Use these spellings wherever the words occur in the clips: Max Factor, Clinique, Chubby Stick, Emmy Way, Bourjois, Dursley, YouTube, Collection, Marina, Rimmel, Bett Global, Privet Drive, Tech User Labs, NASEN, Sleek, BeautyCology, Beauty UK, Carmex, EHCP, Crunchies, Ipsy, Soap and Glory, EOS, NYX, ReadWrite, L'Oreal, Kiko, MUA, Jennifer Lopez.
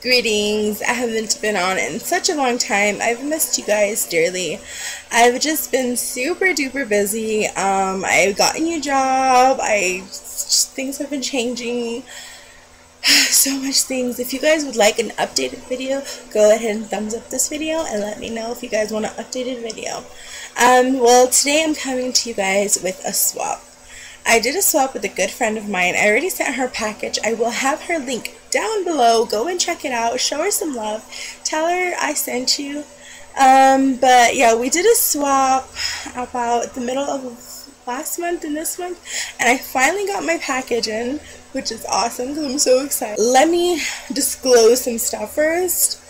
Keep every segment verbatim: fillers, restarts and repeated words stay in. Greetings. I haven't been on in such a long time. I've missed you guys dearly. I've just been super duper busy. Um, I got a new job. I just, things have been changing. So much things. If you guys would like an updated video, go ahead and thumbs up this video and let me know if you guys want an updated video. Um, well, today I'm coming to you guys with a swap. I did a swap with a good friend of mine. I already sent her a package. I will have her link down below. Go and check it out. Show her some love. Tell her I sent you. Um, but yeah, we did a swap about the middle of last month and this month. And I finally got my package in, which is awesome because I'm so excited. Let me disclose some stuff first.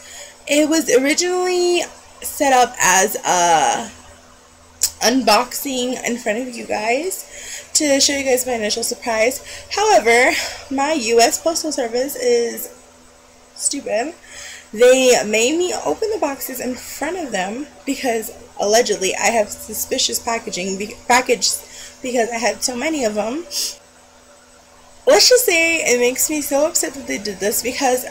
It was originally set up as a unboxing in front of you guys to show you guys my initial surprise. However, my U S Postal Service is stupid. They made me open the boxes in front of them because allegedly I have suspicious packaging be packages because I had so many of them. Let's just say it makes me so upset that they did this, because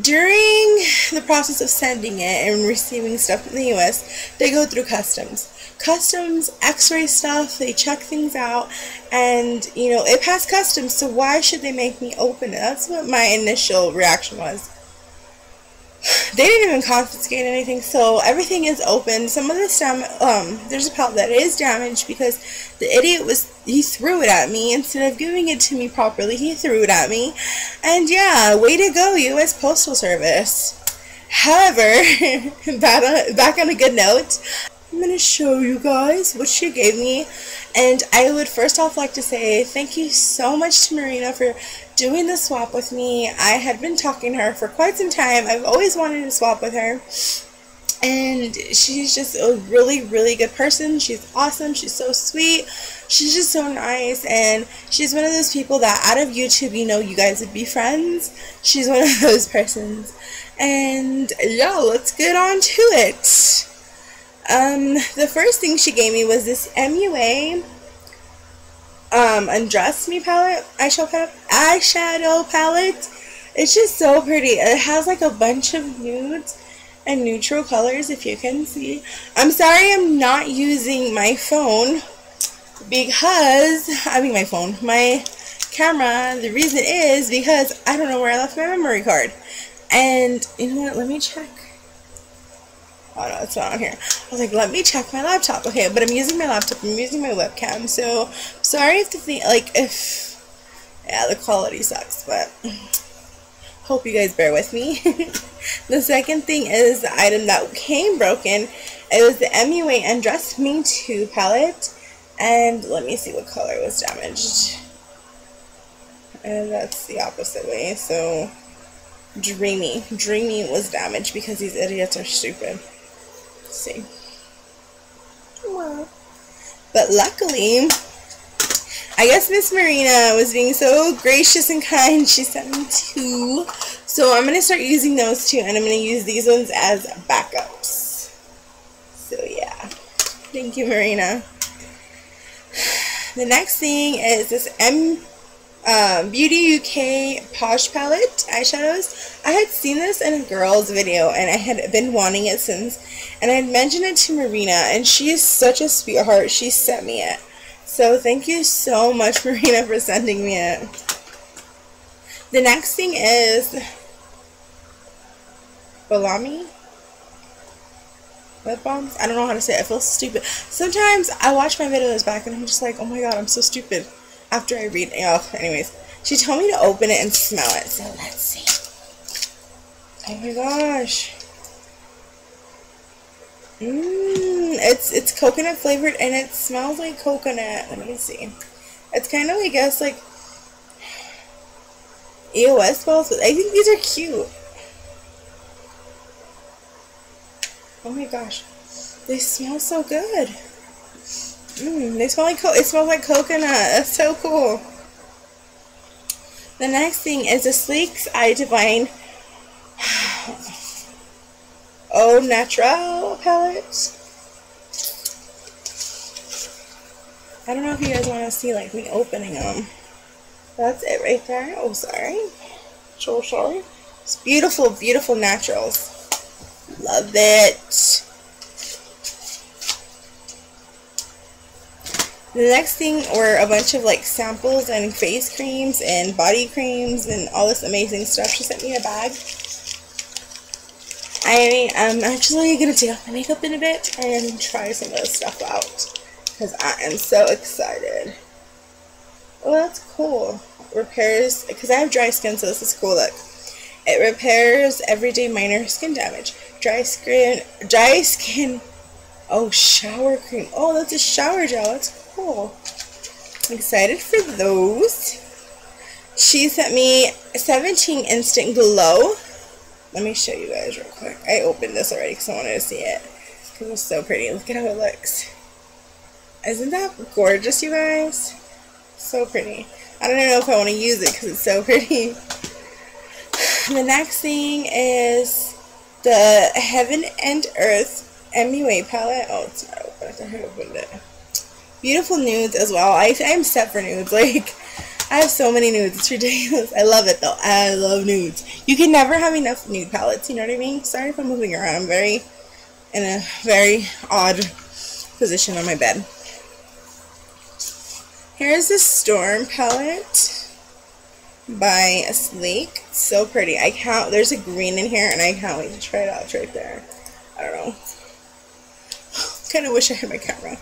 during the process of sending it and receiving stuff from the U S, they go through customs. Customs, x-ray stuff, they check things out, and, you know, it passed customs, so why should they make me open it? That's what my initial reaction was. They didn't even confiscate anything, so everything is open. Some of this damage, um, there's a palette that is damaged because the idiot was, he threw it at me. Instead of giving it to me properly, he threw it at me. And yeah, way to go, U S Postal Service. However, back, on, back on a good note, I'm going to show you guys what she gave me. And I would first off like to say thank you so much to Marina for doing the swap with me. I had been talking to her for quite some time. I've always wanted to swap with her, and she's just a really, really good person. She's awesome. She's so sweet. She's just so nice, and she's one of those people that out of YouTube, you know, you guys would be friends. She's one of those persons. And yo, let's get on to it. Um, the first thing she gave me was this M U A um, Undress Me palette, eyeshadow palette, eyeshadow palette. It's just so pretty. It has like a bunch of nudes and neutral colors, if you can see. I'm sorry I'm not using my phone because, I mean my phone, my camera. The reason is because I don't know where I left my memory card. And you know what, let me check. Oh no, it's not on here. I was like, let me check my laptop. Okay, but I'm using my laptop. I'm using my webcam. So, sorry if the thing, like, if, yeah, the quality sucks, but hope you guys bear with me. The second thing is the item that came broken. It was the M U A Undress Me Too palette. And let me see what color was damaged. And that's the opposite way, so Dreamy. Dreamy was damaged because these idiots are stupid. See, but luckily, I guess Miss Marina was being so gracious and kind. She sent me two, so I'm gonna start using those two, and I'm gonna use these ones as backups. So yeah, thank you, Marina. The next thing is this M um, Beauty U K Posh palette eyeshadows. I had seen this in a girl's video, and I had been wanting it since. And I had mentioned it to Marina, and she is such a sweetheart. She sent me it. So thank you so much, Marina, for sending me it. The next thing is Balami lip balms. I don't know how to say it. I feel stupid. Sometimes I watch my videos back, and I'm just like, oh my god, I'm so stupid. After I read it. Oh, anyways. She told me to open it and smell it. So let's see. Oh my gosh. Mmm, it's it's coconut flavored, and it smells like coconut. Let me see. It's kind of, I guess, like E O S balls, but I think these are cute. Oh my gosh, they smell so good. Mmm, they smell like co it smells like coconut. That's so cool. The next thing is the Sleek's I Divine Au Naturel palette. I don't know if you guys want to see like me opening them. That's it right there. Oh, sorry. natural, sorry. It's beautiful, beautiful naturals. Love it. The next thing were a bunch of like samples and face creams and body creams and all this amazing stuff. She sent me a bag. I am actually going to take off my makeup in a bit and try some of this stuff out, because I am so excited. Oh, that's cool. Repairs, because I have dry skin, so this is cool. Look, it repairs everyday minor skin damage. Dry skin, dry skin. Oh, shower cream. Oh, that's a shower gel. That's cool. I'm excited for those. She sent me seventeen Instant Glow. Let me show you guys real quick. I opened this already because I wanted to see it. It was so pretty. Look at how it looks. Isn't that gorgeous, you guys? So pretty. I don't even know if I want to use it because it's so pretty. The next thing is the Heaven and Earth M U A palette. Oh, it's not open. I thought I opened it. Beautiful nudes as well. I, I'm set for nudes. Like, I have so many nudes. It's ridiculous. I love it, though. I love nudes. You can never have enough nude palettes. You know what I mean? Sorry if I'm moving around. I'm very in a very odd position on my bed. Here's the Storm palette by Sleek. It's so pretty. I can't. There's a green in here, and I can't wait to try it out. It's right there. I don't know. Kind of wish I had my camera.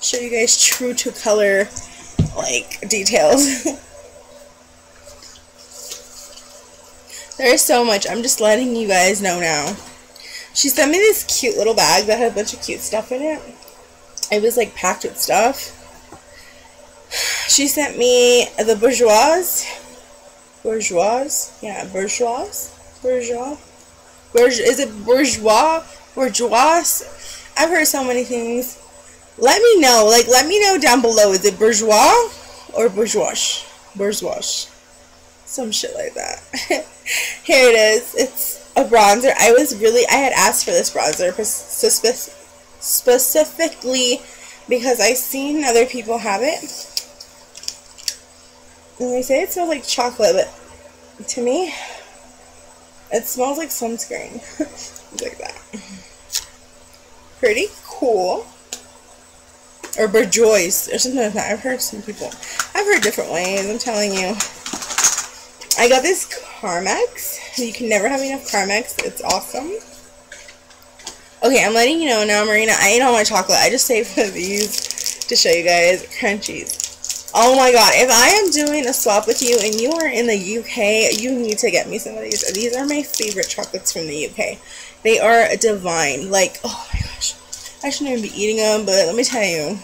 Show you guys true to color, like, details. There is so much. I'm just letting you guys know now. She sent me this cute little bag that had a bunch of cute stuff in it. It was like packed with stuff. She sent me the Bourjois. Bourjois? Yeah, Bourjois? Bourjois? Bourge is it Bourjois? Bourjois? I've heard so many things. Let me know. Like, let me know down below. Is it Bourjois or Bourjois? Bourjois. Some shit like that. Here it is. It's a bronzer. I was really... I had asked for this bronzer specifically because I've seen other people have it. And they say it smells like chocolate, but to me, it smells like sunscreen. Like that. Pretty cool. Or Bourjois, or something like that. I've heard some people. I've heard different ways, I'm telling you. I got this Carmex. You can never have enough Carmex. It's awesome. Okay, I'm letting you know now, Marina. I ate all my chocolate. I just saved one of these to show you guys. Crunchies. Oh my god, if I am doing a swap with you and you are in the U K, you need to get me some of these. These are my favorite chocolates from the U K. They are divine. Like, oh my gosh. I shouldn't even be eating them, but let me tell you,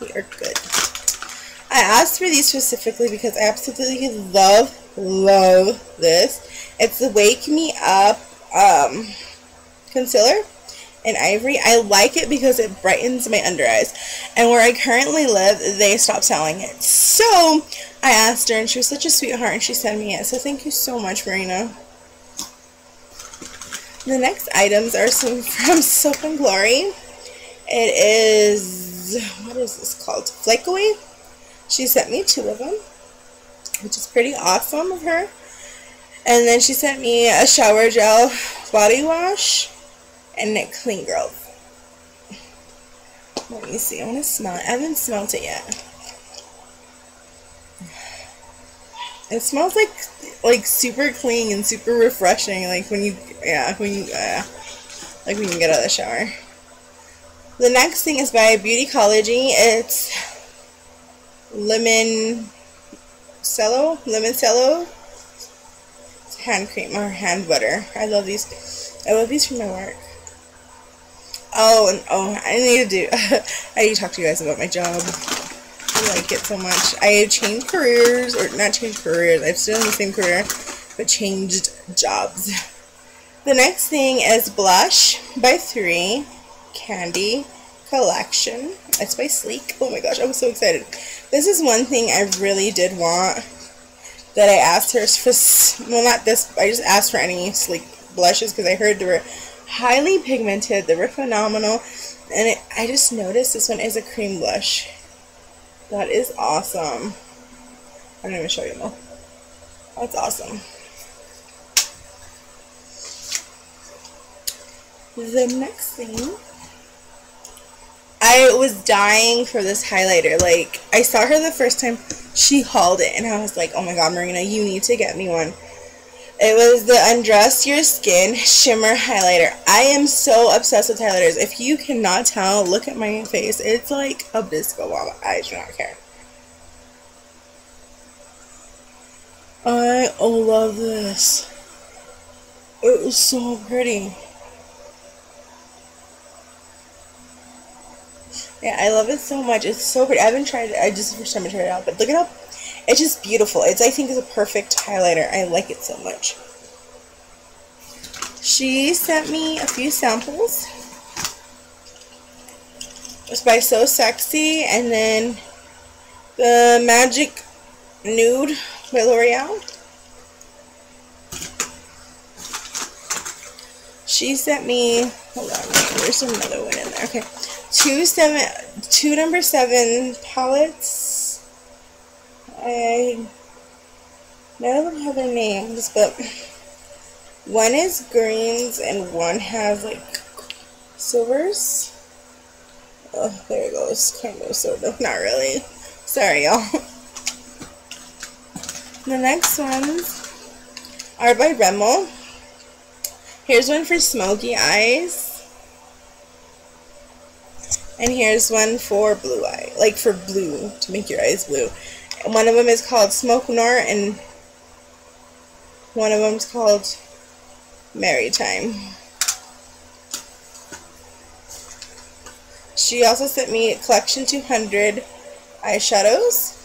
they are good. I asked for these specifically because I absolutely love, love this. It's the Wake Me Up um, concealer. And ivory. I like it because it brightens my under eyes, and where I currently live, they stopped selling it. So I asked her, and she was such a sweetheart, and she sent me it. So thank you so much, Marina. The next items are some from Soap and Glory. It is, what is this called? Flake Away. She sent me two of them, which is pretty awesome of her. And then she sent me a shower gel body wash. And it Clean Girls. Let me see. I want to smell it. I haven't smelled it yet. It smells like like super clean and super refreshing. Like when you yeah when you uh, like when you get out of the shower. The next thing is by BeautyCology. It's lemon cello lemon cello hand cream or hand butter. I love these. I love these for my work. Oh, and oh, I need to do, I need to talk to you guys about my job. I like it so much. I have changed careers, or not changed careers, I'm still in the same career, but changed jobs. The next thing is Blush by three Candy Collection. It's by Sleek. Oh my gosh, I was so excited. This is one thing I really did want that I asked her for, well not this, I just asked for any Sleek blushes because I heard there were highly pigmented, they were phenomenal, and it, I just noticed this one is a cream blush. That is awesome. I don't even show you them all. That's awesome. The next thing, I was dying for this highlighter. Like, I saw her the first time, she hauled it, and I was like, oh my god, Marina, you need to get me one. It was the Undress Your Skin Shimmer Highlighter. I am so obsessed with highlighters. If you cannot tell, look at my face. It's like a disco ball. I do not care. I love this. It was so pretty. Yeah, I love it so much. It's so pretty. I haven't tried it. I just first time I tried it out. But look it up. It's just beautiful. It's, I think, is a perfect highlighter. I like it so much. She sent me a few samples. It's by So Sexy. And then the Magic Nude by L'Oreal. She sent me, hold on, there's another one in there. Okay. Two seven, two number seven palettes. I none of them have their names, but one is greens and one has like silvers. Oh, there it goes. Kind of soda. Not really. Sorry, y'all. The next ones are by Rimmel. Here's one for smoky eyes. And here's one for blue eye, like for blue, to make your eyes blue. And one of them is called Smoke Noir, and one of them is called Merry Time. She also sent me Collection two hundred eyeshadows.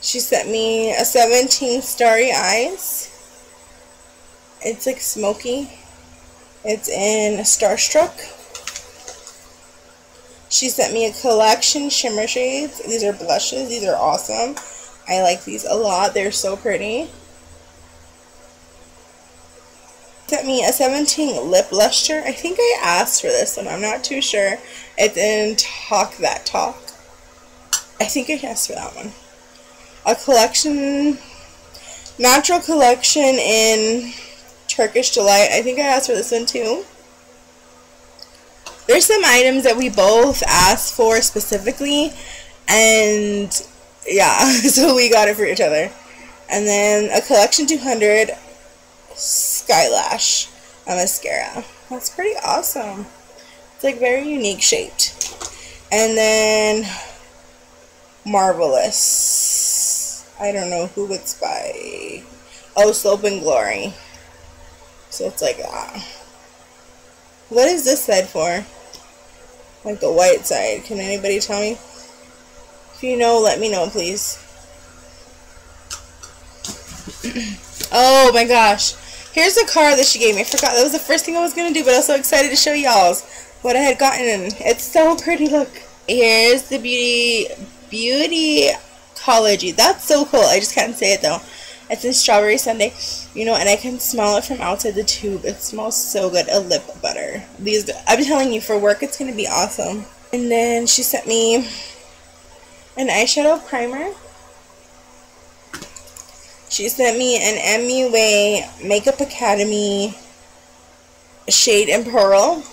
She sent me a seventeen Starry Eyes. It's like smoky. It's in Starstruck. She sent me a Collection shimmer shades. These are blushes. These are awesome. I like these a lot. They're so pretty. Sent me a seventeen lip luster. I think I asked for this one. I'm not too sure. It's in Talk That Talk. I think I asked for that one. A Collection, Natural Collection in Turkish Delight. I think I asked for this one too. There's some items that we both asked for specifically, and yeah, so we got it for each other. And then a Collection two hundred Skylash, a mascara. That's pretty awesome. It's like very unique shaped. And then Marvelous. I don't know who it's by. Oh, Soap and Glory. So it's like that. What is this side for? Like the white side. Can anybody tell me? If you know, let me know, please. Oh my gosh. Here's the card that she gave me. I forgot. That was the first thing I was going to do, but I was so excited to show y'all's what I had gotten. It's so pretty. Look. Here's the Beauty... BeautyCology. That's so cool. I just can't say it, though. It's in Strawberry Sundae, you know, and I can smell it from outside the tube. It smells so good. A lip butter. These, I'm telling you, for work, it's going to be awesome. And then she sent me an eyeshadow primer. She sent me an Emmy Way Makeup Academy Shade and Pearl.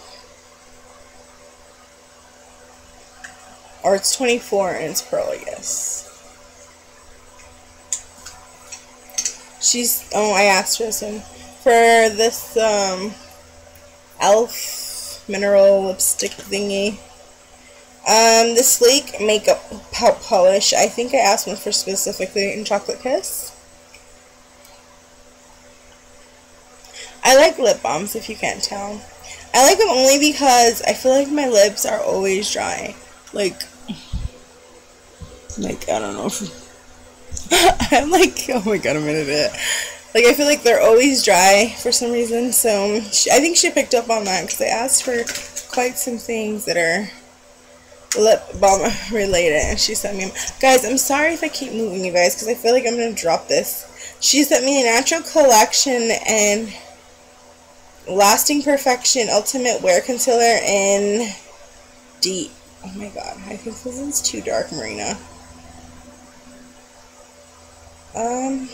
Or it's twenty-four and it's pearl, I guess. She's, oh, I asked her this one. For this, um, e l f mineral lipstick thingy. Um, the Sleek makeup polish. I think I asked one for specifically in Chocolate Kiss. I like lip balms, if you can't tell. I like them only because I feel like my lips are always dry. Like, like, I don't know if, I'm like, oh my god, I'm an idiot. Like, I feel like they're always dry for some reason, so she, I think she picked up on that, because I asked for quite some things that are lip balm related, and she sent me, guys, I'm sorry if I keep moving you guys, because I feel like I'm going to drop this. She sent me a Natural Collection and Lasting Perfection Ultimate Wear Concealer in Deep. Oh my god, I think this is too dark, Marina. Um,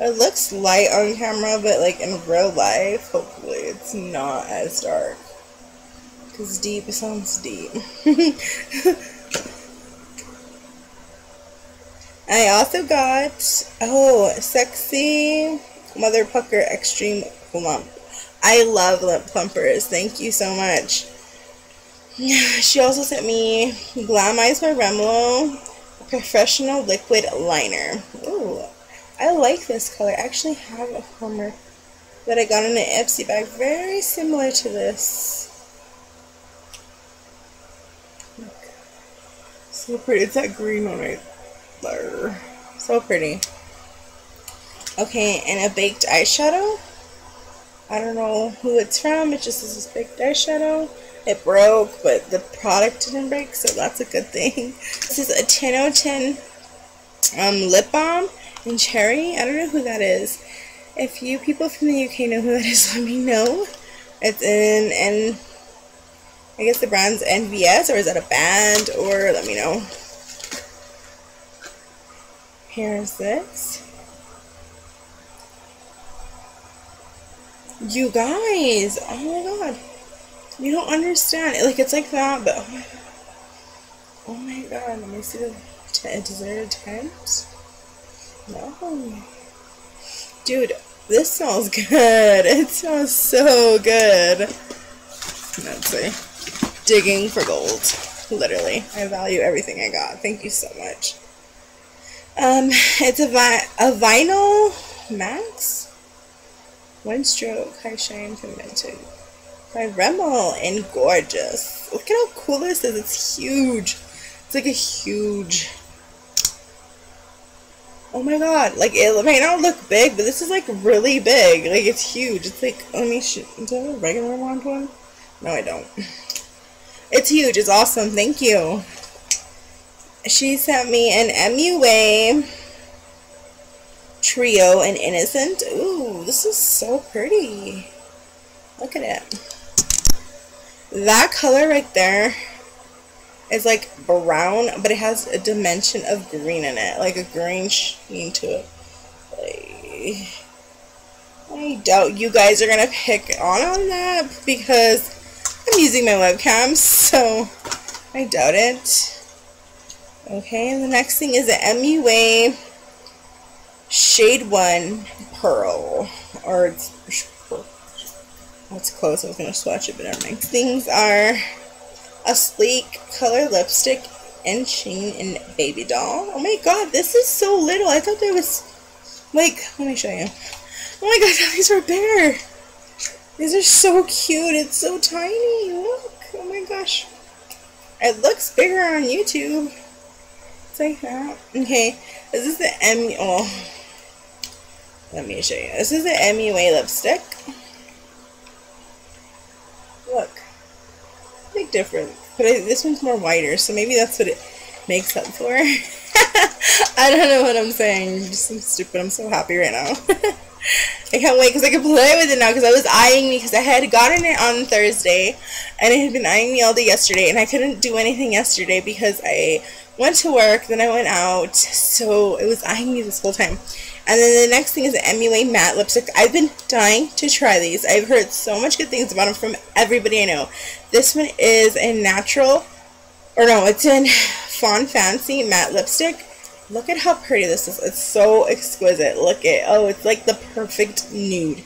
it looks light on camera, but like in real life, hopefully it's not as dark. Cause deep sounds deep. I also got, oh, Sexy Mother Pucker Extreme Plump. I love lip plumpers. Thank you so much. She also sent me Glamize by Rimmel Professional Liquid Liner. Ooh, I like this color. I actually have a primer that I got in an Ipsy bag very similar to this. Look. So pretty. It's that green one right there. So pretty. Okay, and a baked eyeshadow. I don't know who it's from. It just is this baked eyeshadow. It broke, but the product didn't break, so that's a good thing. This is a ten oh ten um, lip balm in cherry. I don't know who that is. If you people from the U K know who that is, let me know. It's in, and I guess the brand's N V S, or is that a band, or let me know. Here's this. You guys, oh my god. You don't understand. Like, it's like that, but oh my, oh my god, let me see the deserted times. No. Dude, this smells good. It smells so good. Let's see. Digging for gold. Literally. I value everything I got. Thank you so much. Um, it's a, vi a vinyl Max. One stroke, high shine, pigmented. By Rimmel and Gorgeous. Look at how cool this is. It's huge. It's like a huge. Oh my god. Like, it might not look big, but this is like really big. Like, it's huge. It's like, let me shoot. Do I have a regular round one? No, I don't. It's huge. It's awesome. Thank you. She sent me an M U A Trio and Innocent. Ooh, this is so pretty. Look at it. That color right there is like brown, but it has a dimension of green in it, like a green sheen to it. Like, I doubt you guys are gonna pick on on that because I'm using my webcam, so I doubt it. Okay, and the next thing is the Emmy Way Shade One Pearl, or it's It's close. I was gonna swatch it, but never mind. Things are a Sleek color lipstick and sheen in Baby Doll. Oh my god, this is so little. I thought there was like, let me show you. Oh my god, these were bare. These are so cute. It's so tiny. Look. Oh my gosh. It looks bigger on YouTube. It's like that. Okay. This is the M. Oh, let me show you. This is the M U A lipstick. Look, big difference, but I, this one's more wider, so maybe that's what it makes up for. I don't know what I'm saying. Just, I'm stupid. I'm so happy right now. I can't wait because I can play with it now, because I was eyeing me, because I had gotten it on Thursday and it had been eyeing me all day yesterday, and I couldn't do anything yesterday because I went to work, then I went out, so it was eyeing me this whole time. And then the next thing is the M U A Matte Lipstick. I've been dying to try these. I've heard so much good things about them from everybody I know. This one is a natural, or no, it's in Fawn Fancy Matte Lipstick. Look at how pretty this is. It's so exquisite. Look at, oh, it's like the perfect nude.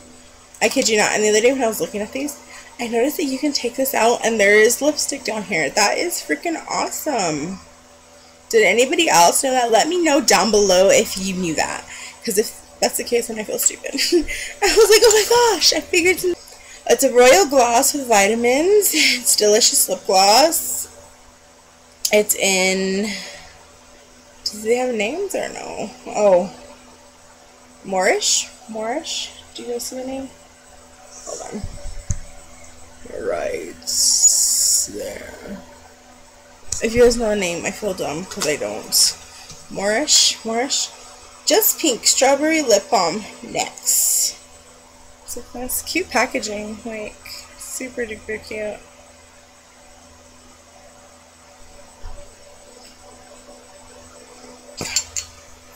I kid you not. And the other day when I was looking at these, I noticed that you can take this out and there is lipstick down here. That is freaking awesome. Did anybody else know that? Let me know down below if you knew that. Because if that's the case, then I feel stupid. I was like, oh my gosh, I figured some. It's a royal gloss with vitamins. It's delicious lip gloss. It's in, do they have names or no? Oh, Moorish? Moorish? Do you guys see the name? Hold on. Right there. If you guys know the name, I feel dumb because I don't. Moorish? Moorish? Just Pink Strawberry Lip Balm N Y X. So that's cute packaging, like super duper cute.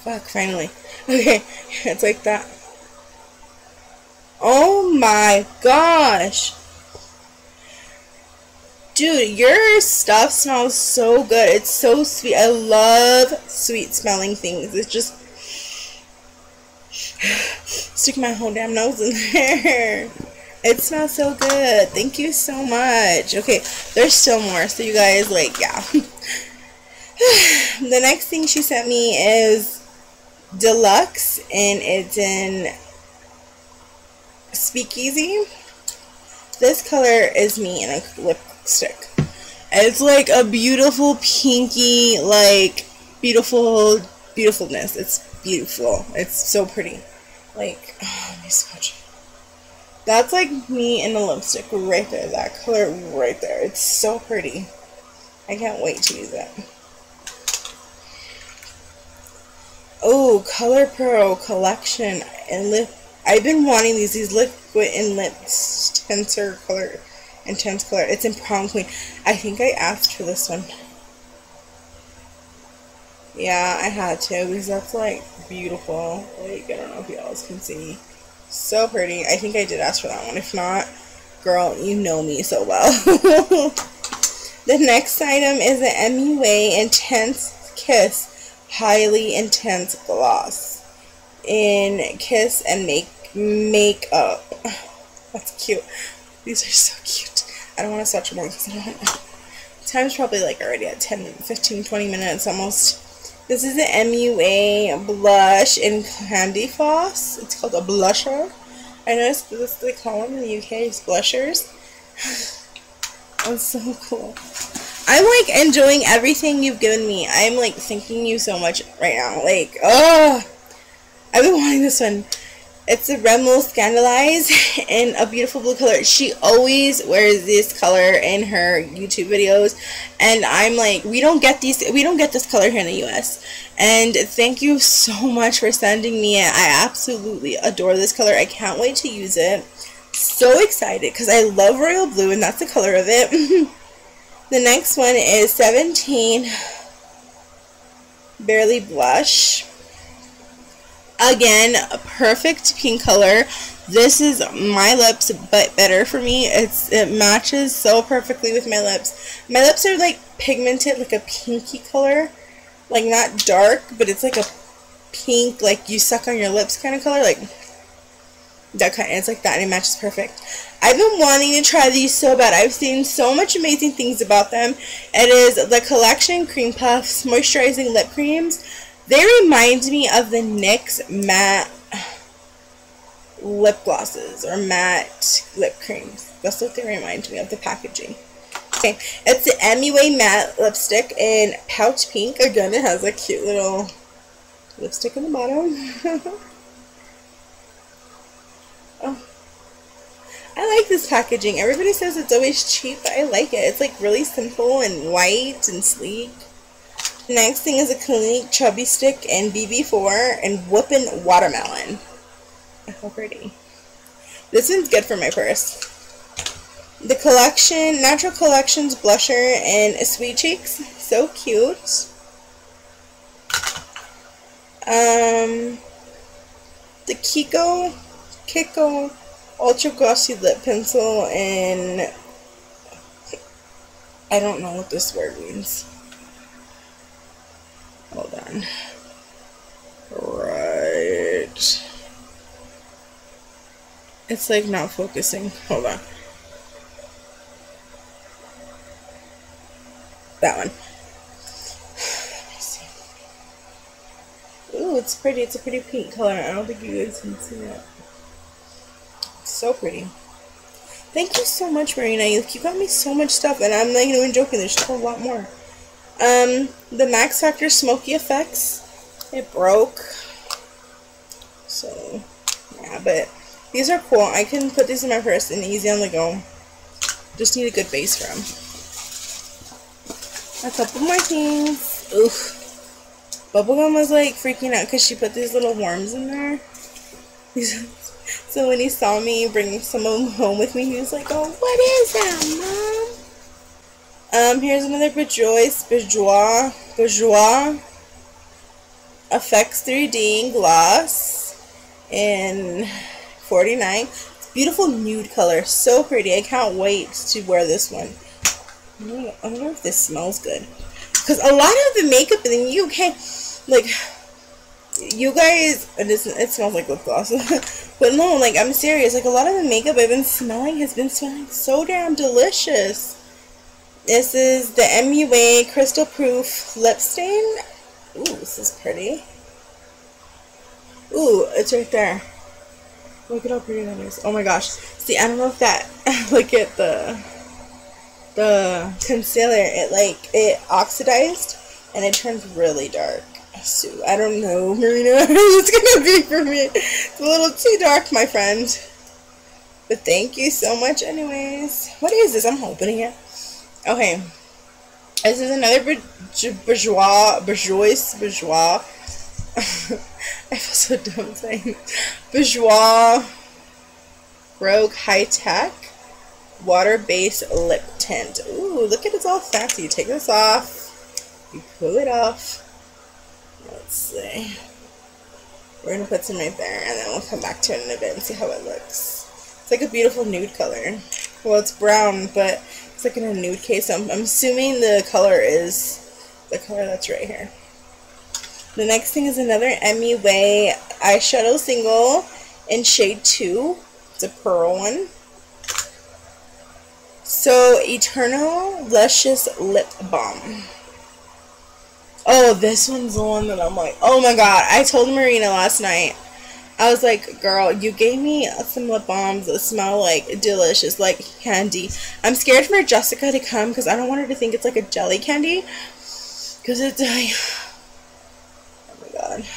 Fuck, finally. Okay, it's like that. Oh my gosh. Dude, your stuff smells so good. It's so sweet. I love sweet smelling things. It's just... stick my whole damn nose in there. It smells so good. Thank you so much. Okay, there's still more. So you guys, like, yeah. The next thing she sent me is Deluxe, and it's in Speakeasy. This color is me in a lipstick. It's like a beautiful pinky, like, beautiful beautifulness. It's beautiful. It's so pretty. Like, oh my gosh. That's like me in a lipstick right there. That color right there. It's so pretty. I can't wait to use that. Oh, CoverGirl Collection and lip. I've been wanting these. These liquid and lip intenser color, intense color. It's in Prom Queen. I think I asked for this one. Yeah, I had to because that's like beautiful. Like, I don't know if y'all can see. So pretty. I think I did ask for that one. If not, girl, you know me so well. The next item is the Emmy Way Intense Kiss Highly Intense Gloss in Kiss and Make Makeup. That's cute. These are so cute. I don't want to swatch more because I don't want to. Time's probably like already at ten, fifteen, twenty minutes almost. This is the M U A blush in Candy Floss. It's called a blusher. I noticed this they call them in the U K is blushers. That's so cool. I'm like enjoying everything you've given me. I'm like thanking you so much right now. Like, oh, I've been wanting this one. It's the Rimmel Scandalize in a beautiful blue color. She always wears this color in her YouTube videos, and I'm like, we don't get these. We don't get this color here in the U S. And thank you so much for sending me it. I absolutely adore this color. I can't wait to use it. So excited because I love royal blue, and that's the color of it. The next one is seventeen Barely Blush. Again, a perfect pink color. This is my lips, but better for me. It's it matches so perfectly with my lips. My lips are like pigmented, like a pinky color, like not dark, but it's like a pink, like you suck on your lips kind of color, like that kind. It's like that, and it matches perfect. I've been wanting to try these so bad. I've seen so much amazing things about them. It is the Collection Cream Puffs moisturizing lip creams. They remind me of the N Y X matte lip glosses or matte lip creams. That's what they remind me of, the packaging. Okay, it's the Emmy Way matte lipstick in Pouch Pink. Again, it has a cute little lipstick in the bottom. Oh, I like this packaging. Everybody says it's always cheap, but I like it. It's like really simple and white and sleek. Next thing is a Clinique Chubby Stick and B B four and Whoopin' Watermelon. How pretty. This one's good for my purse. The Collection, Natural Collections Blusher and Sweet Cheeks. So cute. Um, the Kiko, Kiko Ultra Glossy Lip Pencil and... I don't know what this word means. Hold on. Right. It's like not focusing. Hold on. That one. Let me see. Ooh, it's pretty. It's a pretty pink color. I don't think you guys can see that. It's so pretty. Thank you so much, Marina. You got me so much stuff, and I'm not even joking. There's still a lot more. Um, the Max Factor Smoky Effects, it broke, so, yeah, but these are cool. I can put these in my purse and easy on the go. Just need a good base for them. A couple more things. Oof. Bubblegum was, like, freaking out because she put these little worms in there. So when he saw me bring some of them home with me, he was like, oh, what is that, Mom? Um, here's another Bourjois, Bourjois, Bourjois Effects three D gloss in forty-nine. It's a beautiful nude color, so pretty. I can't wait to wear this one. I wonder if this smells good, because a lot of the makeup in the U K, like, you guys, it, it smells like lip gloss. But no, like, I'm serious, like, a lot of the makeup I've been smelling has been smelling so damn delicious. This is the Emmy Way Crystal Proof Lip Stain. Ooh, this is pretty. Ooh, it's right there. Look at how pretty that is. Oh my gosh. See, I don't know if that, look at the, the concealer, it like, it oxidized and it turned really dark. So, I don't know, Marina, it's gonna be for me. It's a little too dark, my friend. But thank you so much anyways. What is this? I'm opening it. Okay. This is another Bourjois, Bourjois, Bourjois. I feel so dumb saying Bourjois Rogue High Tech Water Based Lip Tint. Ooh, look at it, it's all fancy. You take this off, you pull it off. Let's see. We're gonna put some right there, and then we'll come back to it in a bit and see how it looks. It's like a beautiful nude color. Well, it's brown, but it's like in a nude case. I'm, I'm assuming the color is the color that's right here. The next thing is another Emmy Way eyeshadow single in shade two. It's a pearl one. So, Eternal Luscious Lip Balm. Oh, this one's the one that I'm like, oh my god. I told Marina last night, I was like, girl, you gave me some lip balms that smell like delicious, like candy. I'm scared for Jessica to come because I don't want her to think it's like a jelly candy. Because it's like, oh my god,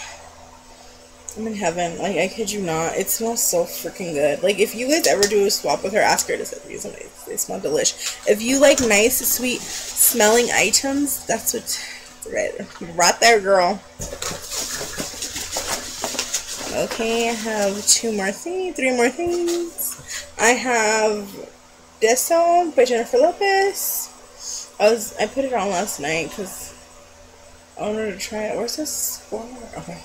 I'm in heaven. Like, I kid you not. It smells so freaking good. Like, if you guys ever do a swap with her, ask her to set these on. They smell delish. If you like nice, sweet smelling items, that's what. Right, right there, girl. Okay, I have two more things, three more things. I have this song by Jennifer Lopez. I was, I put it on last night because I wanted to try it. Where's this corner? Okay.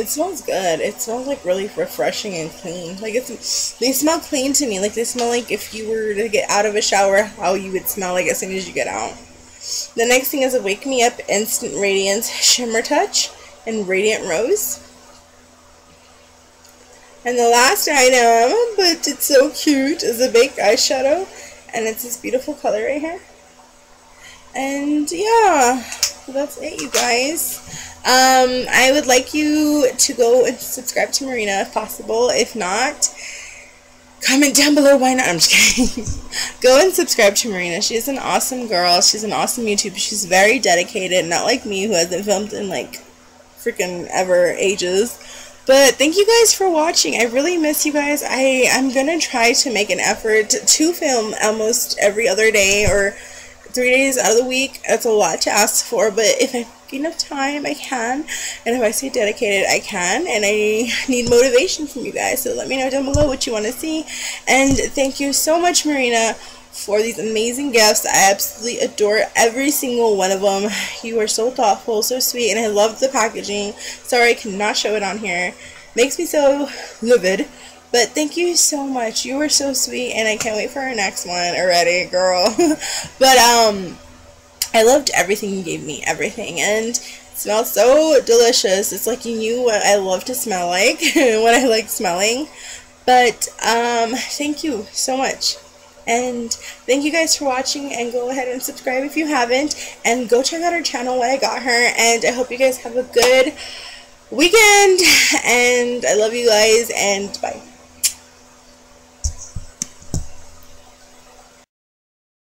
It smells good. It smells like really refreshing and clean. Like, it's, they smell clean to me. Like, they smell like if you were to get out of a shower, how you would smell like as soon as you get out. The next thing is a Wake Me Up Instant Radiance Shimmer Touch in Radiant Rose. And the last item, but it's so cute, is a baked eyeshadow. And it's this beautiful color right here. And yeah, that's it, you guys. Um, I would like you to go and subscribe to Marina if possible. If not, comment down below why not. I'm just kidding. Go and subscribe to Marina. She's an awesome girl. She's an awesome YouTuber. She's very dedicated. Not like me, who hasn't filmed in like freaking ever ages. But thank you guys for watching. I really miss you guys. I I'm gonna try to make an effort to film almost every other day or three days out of the week. That's a lot to ask for, but if I have enough time, I can. And if I stay dedicated, I can. And I need motivation from you guys. So let me know down below what you want to see. And thank you so much, Marina, for these amazing gifts. I absolutely adore every single one of them. You are so thoughtful, so sweet, and I love the packaging. Sorry, I cannot show it on here. Makes me so livid. But thank you so much. You were so sweet, and I can't wait for our next one already, girl. But, um, I loved everything you gave me. Everything. And it smells so delicious. It's like you knew what I love to smell like, what I like smelling. But, um, thank you so much. And thank you guys for watching, and go ahead and subscribe if you haven't. And go check out her channel, What I Got Her. And I hope you guys have a good weekend. And I love you guys, and bye.